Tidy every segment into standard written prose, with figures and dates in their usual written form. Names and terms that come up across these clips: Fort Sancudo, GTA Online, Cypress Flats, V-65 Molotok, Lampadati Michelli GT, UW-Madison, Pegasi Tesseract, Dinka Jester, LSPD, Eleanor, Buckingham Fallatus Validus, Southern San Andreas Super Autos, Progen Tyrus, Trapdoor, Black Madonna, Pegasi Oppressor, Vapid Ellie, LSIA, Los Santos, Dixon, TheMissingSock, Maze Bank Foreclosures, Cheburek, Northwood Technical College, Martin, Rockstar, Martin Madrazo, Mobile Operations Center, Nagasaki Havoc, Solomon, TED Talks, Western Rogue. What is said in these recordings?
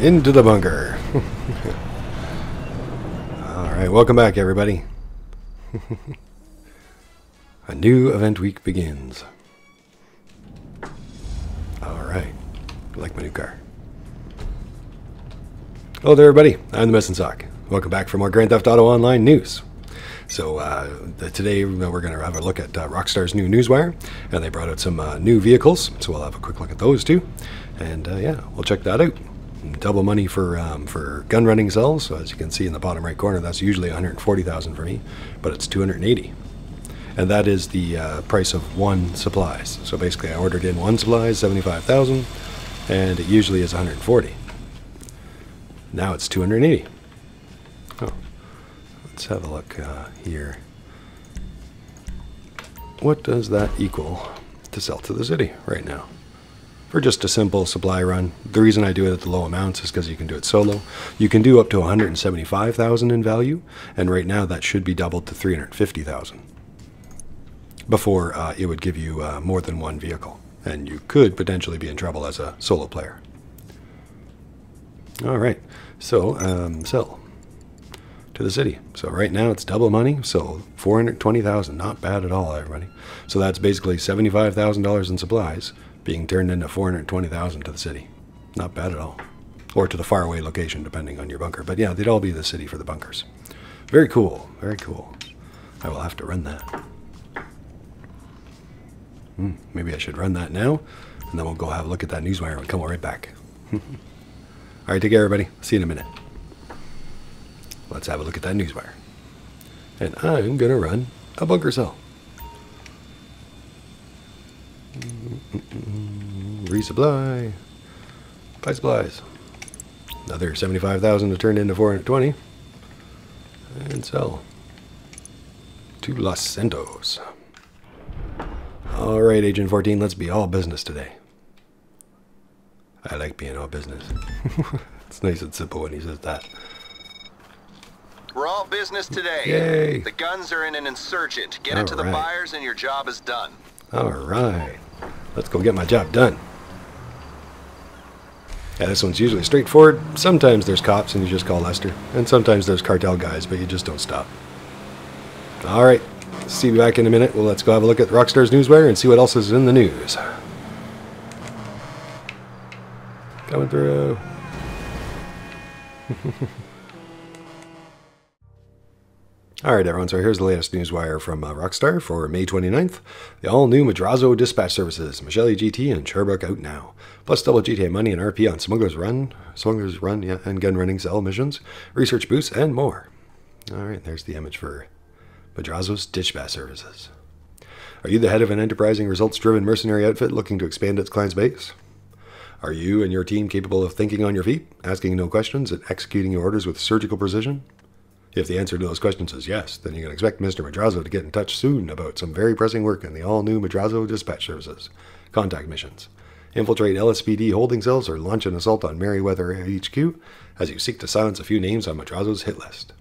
into the bunker. Alright, welcome back everybody. A new event week begins. Alright, I like my new car. Hello there everybody, I'm the Mess and Sock. Welcome back for more Grand Theft Auto Online news. So today we're going to have a look at Rockstar's new newswire, and they brought out some new vehicles, so we'll have a quick look at those too. And yeah, we'll check that out. Double money for gun running cells, so as you can see in the bottom right corner, that's usually 140,000 for me, but it's 280. And that is the price of one supplies. So basically I ordered in one supplies, 75,000, and it usually is 140. Now it's 280. Oh. Let's have a look here. What does that equal to sell to the city right now? For just a simple supply run, the reason I do it at the low amounts is because you can do it solo. You can do up to 175,000 in value, and right now that should be doubled to 350,000. Before it would give you more than one vehicle, and you could potentially be in trouble as a solo player. All right, so sell to the city. So right now it's double money, so 420,000, not bad at all, everybody. So that's basically $75,000 in supplies being turned into 420,000 to the city. Not bad at all. Or to the faraway location, depending on your bunker. But yeah, they'd all be the city for the bunkers. Very cool, very cool. I will have to run that. Maybe I should run that now, and then we'll go have a look at that newswire and come right back. All right, take care, everybody. See you in a minute. Let's have a look at that newswire. And I'm going to run a bunker cell. Resupply. Buy supplies. Another 75,000 to turn into 420. And sell to Los Santos. All right, Agent 14, let's be all business today. I like being all business. It's nice and simple when he says that. We're all business today. Yay. The guns are in an insurgent. Get it to the buyers and your job is done. All right. Let's go get my job done. Yeah, this one's usually straightforward. Sometimes there's cops and you just call Lester. And sometimes there's cartel guys, but you just don't stop. All right. See you back in a minute. Well, let's go have a look at Rockstar's newswire and see what else is in the news. Coming through. All right, everyone, so here's the latest newswire from Rockstar for May 29th. The all-new Madrazo dispatch services, Michelli GT and Cheburek out now. Plus double GTA money and RP on Smuggler's Run, yeah, and gun running cell missions, research boosts, and more. All right, there's the image for Madrazo's dispatch services. Are you the head of an enterprising, results-driven mercenary outfit looking to expand its client base? Are you and your team capable of thinking on your feet, asking no questions, and executing your orders with surgical precision? If the answer to those questions is yes, then you can expect Mr. Madrazo to get in touch soon about some very pressing work in the all-new Madrazo dispatch services. Contact missions. Infiltrate LSPD holding cells or launch an assault on Merryweather HQ as you seek to silence a few names on Madrazo's hit list.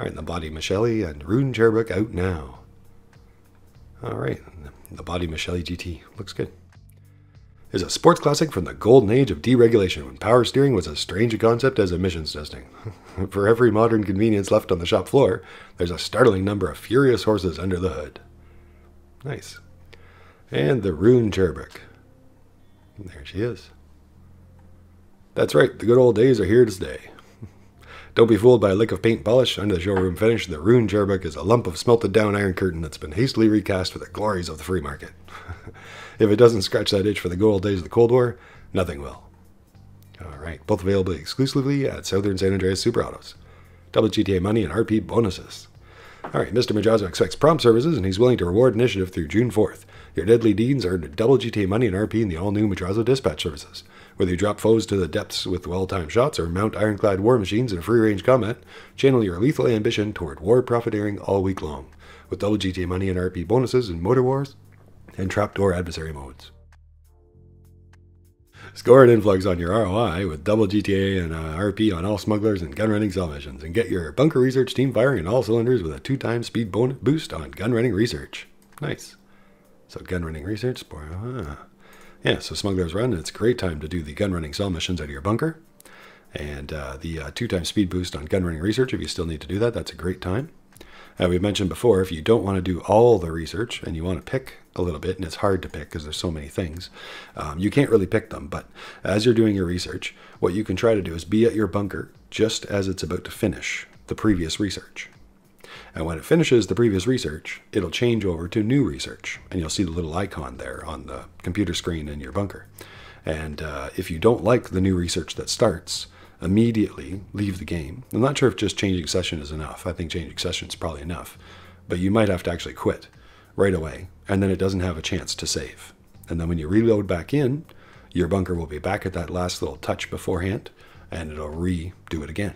Alright, the body Michelli and Rune Cheburek out now. Alright, the body Michelli GT. Looks good. Is a sports classic from the golden age of deregulation when power steering was as strange a concept as emissions testing. For every modern convenience left on the shop floor, there's a startling number of furious horses under the hood. Nice. And the Rune Cheburek. There she is. That's right, the good old days are here to stay. Don't be fooled by a lick of paint polish. Under the showroom finish, the Rune Cheburek is a lump of smelted down iron curtain that's been hastily recast for the glories of the free market. If it doesn't scratch that itch for the good old days of the Cold War, nothing will. All right, both available exclusively at Southern San Andreas Super Autos. Double GTA money and RP bonuses. All right, Mr. Madrazo expects prompt services, and he's willing to reward initiative through June 4th. Your deadly deeds earned double GTA money and RP in the all-new Madrazo dispatch services. Whether you drop foes to the depths with well-timed shots or mount ironclad war machines in free-range combat, channel your lethal ambition toward war profiteering all week long. With double GTA money and RP bonuses in Motor Wars, and Trapdoor adversary modes. Score an influx on your ROI with double GTA and RP on all smugglers and gun-running cell missions, and get your bunker research team firing in all cylinders with a 2x speed boost on gun-running research. Nice. So gun-running research, boy, Yeah, so Smuggler's Run, it's a great time to do the gun-running cell missions out of your bunker. and the two-time speed boost on gun running research. If you still need to do that, that's a great time. We've mentioned before, if you don't want to do all the research and you want to pick a little bit, and it's hard to pick because there's so many things, you can't really pick them. But as you're doing your research, what you can try to do is be at your bunker just as it's about to finish the previous research. And when it finishes the previous research, it'll change over to new research. And you'll see the little icon there on the computer screen in your bunker. And if you don't like the new research that starts, immediately leave the game. I'm not sure if just changing session is enough. I think changing session is probably enough. But you might have to actually quit right away. And then it doesn't have a chance to save. And then when you reload back in, your bunker will be back at that last little touch beforehand. And it'll redo it again.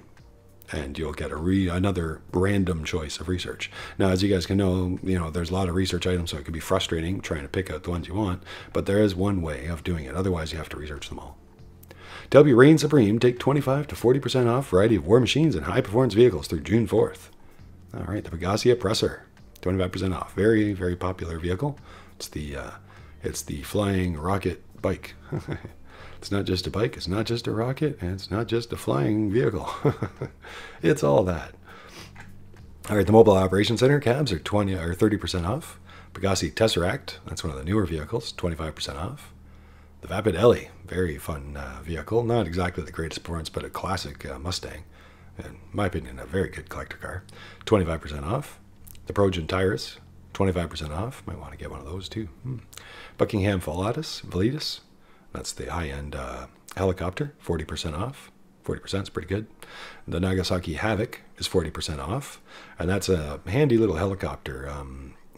And you'll get a another random choice of research. Now, as you guys can know, there's a lot of research items, so it can be frustrating trying to pick out the ones you want, but there is one way of doing it. Otherwise, you have to research them all. W Reign Supreme, take 25 to 40% off variety of war machines and high-performance vehicles through June 4th. All right, the Pegasi Oppressor, 25% off. Very, very popular vehicle. It's the flying rocket bike. It's not just a bike, it's not just a rocket, and it's not just a flying vehicle. It's all that. All right, the Mobile Operations Center cabs are 20 or 30% off. Pegasi Tesseract, that's one of the newer vehicles, 25% off. The Vapid Ellie, very fun vehicle. Not exactly the greatest performance, but a classic Mustang. In my opinion, a very good collector car. 25% off. The Progen Tyrus, 25% off. Might want to get one of those too. Buckingham Fallatus Validus. That's the high-end helicopter, 40% off. 40% is pretty good. The Nagasaki Havoc is 40% off. And that's a handy little helicopter.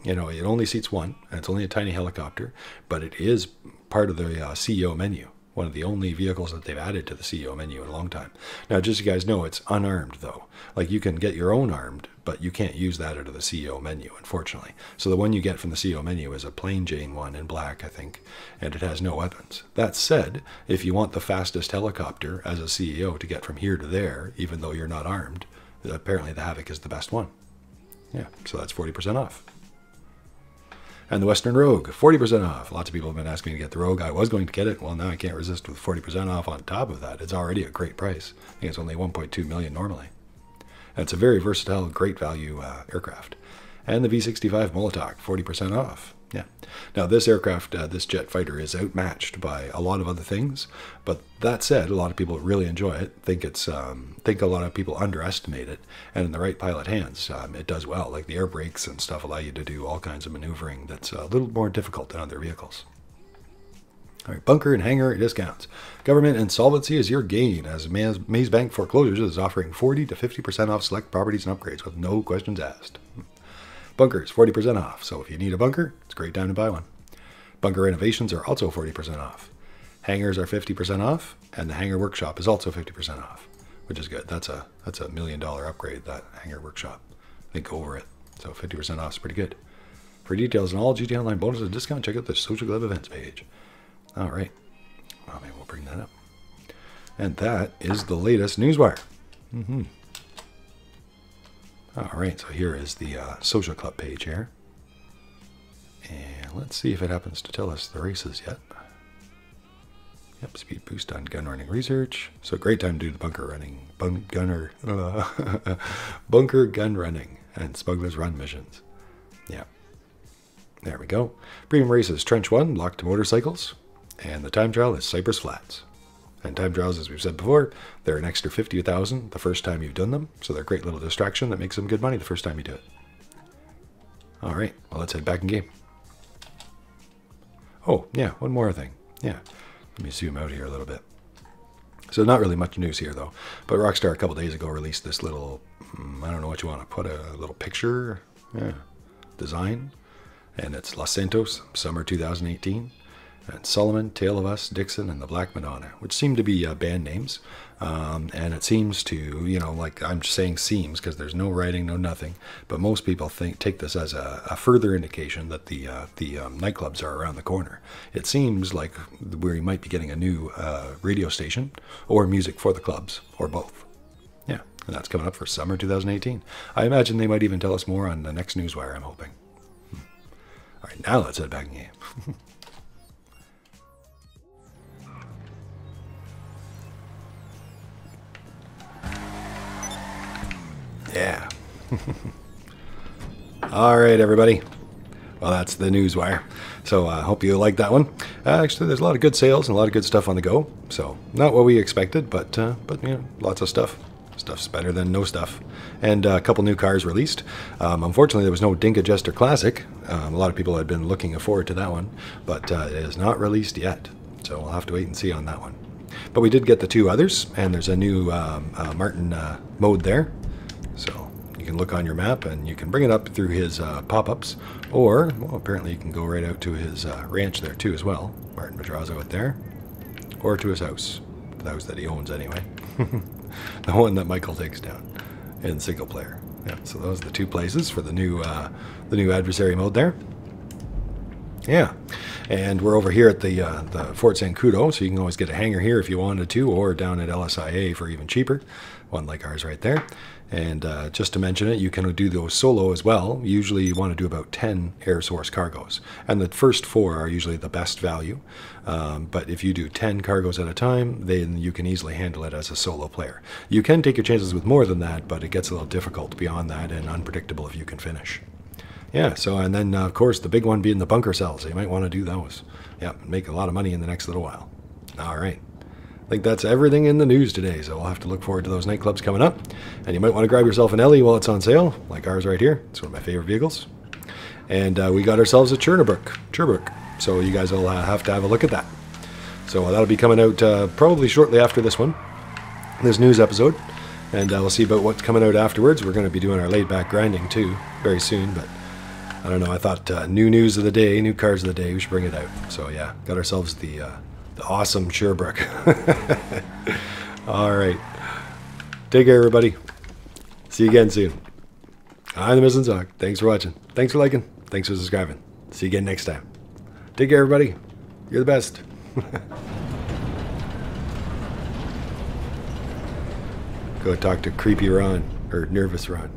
It only seats one, and it's only a tiny helicopter, but it is part of the CEO menu. One of the only vehicles that they've added to the CEO menu in a long time. Now, just so you guys know, it's unarmed, though. Like, you can get your own armed, but you can't use that out of the CEO menu, unfortunately. So the one you get from the CEO menu is a plain Jane one in black, I think, and it has no weapons. That said, if you want the fastest helicopter as a CEO to get from here to there, even though you're not armed, apparently the Havoc is the best one. Yeah, so that's 40% off. And the Western Rogue, 40% off. Lots of people have been asking me to get the Rogue. I was going to get it. Well, now I can't resist with 40% off on top of that. It's already a great price. I think it's only 1.2 million normally. And it's a very versatile, great value aircraft. And the V-65 Molotok, 40% off. Yeah. Now, this aircraft, this jet fighter is outmatched by a lot of other things. But that said, a lot of people really enjoy it. Think a lot of people underestimate it. And in the right pilot hands, it does well. Like, the air brakes and stuff allow you to do all kinds of maneuvering that's a little more difficult than other vehicles. All right, bunker and hangar discounts. Government insolvency is your gain, as Maze Bank Foreclosures is offering 40 to 50% off select properties and upgrades with no questions asked. Bunkers, 40% off, so if you need a bunker, it's a great time to buy one. Bunker renovations are also 40% off. Hangars are 50% off, and the hangar workshop is also 50% off, which is good. That's a $1 million upgrade, that hangar workshop. I think over it, so 50% off is pretty good. For details on all GTA Online bonuses and discount, check out the Social Club events page. All right, well, maybe we'll bring that up. And that is the latest newswire. All right, so here is the Social Club page here. And let's see if it happens to tell us the races yet. Yep, speed boost on gun running research. So great time to do the bunker gun running and smugglers run missions. Yeah, there we go. Premium races, Trench 1, locked to motorcycles. And the time trial is Cypress Flats. And time trials, as we've said before, they're an extra 50,000 the first time you've done them. So they're a great little distraction that makes some good money the first time you do it. All right, well, let's head back in game. Oh, yeah, one more thing. Yeah, let me zoom out here a little bit. So not really much news here, though. But Rockstar a couple days ago released this little, I don't know what you want to put, a little picture design. And it's Los Santos, summer 2018. And Solomon, Tale of Us, Dixon, and the Black Madonna, which seem to be band names. And it seems to, like I'm saying seems because there's no writing, no nothing. But most people take this as a further indication that the nightclubs are around the corner. It seems like we might be getting a new radio station or music for the clubs or both. Yeah, and that's coming up for summer 2018. I imagine they might even tell us more on the next newswire, I'm hoping. All right, now let's head back in game. Yeah. All right, everybody. Well, that's the news wire. So I hope you liked that one. Actually, there's a lot of good sales and a lot of good stuff on the go. So not what we expected, but you know, lots of stuff. Stuff's better than no stuff. And a couple new cars released. Unfortunately, there was no Dinka Jester Classic. A lot of people had been looking forward to that one, but it is not released yet. So we'll have to wait and see on that one. But we did get the two others, and there's a new Martin mode there. So you can look on your map, and you can bring it up through his pop-ups, or well, apparently you can go right out to his ranch there too as well, Martin Madrazo out there, or to his house, the house that he owns anyway. The one that Michael takes down in single player. Yeah, so those are the two places for the new adversary mode there. Yeah, and we're over here at the Fort Sancudo, so you can always get a hangar here if you wanted to, or down at LSIA for even cheaper. One like ours right there. And just to mention it, you can do those solo as well. Usually you want to do about 10 air source cargoes. And the first four are usually the best value. But if you do 10 cargoes at a time, then you can easily handle it as a solo player. You can take your chances with more than that, but it gets a little difficult beyond that and unpredictable if you can finish. Yeah, so and then, of course, the big one being the bunker cells. You might want to do those. Yeah, make a lot of money in the next little while. All right. I think that's everything in the news today, so we'll have to look forward to those nightclubs coming up. And you might want to grab yourself an Ellie while it's on sale, like ours right here. It's one of my favorite vehicles. And we got ourselves a Cheburek. So you guys will have to have a look at that. So that'll be coming out probably shortly after this one, this news episode. And we'll see about what's coming out afterwards. We're going to be doing our laid-back grinding, too, very soon. But I don't know, I thought new news of the day, new cars of the day, we should bring it out. So yeah, got ourselves the awesome Cheburek. All right. Take care, everybody. See you again soon. I'm the Missing Sock. Thanks for watching. Thanks for liking. Thanks for subscribing. See you again next time. Take care, everybody. You're the best. Go talk to creepy Ron, or nervous Ron.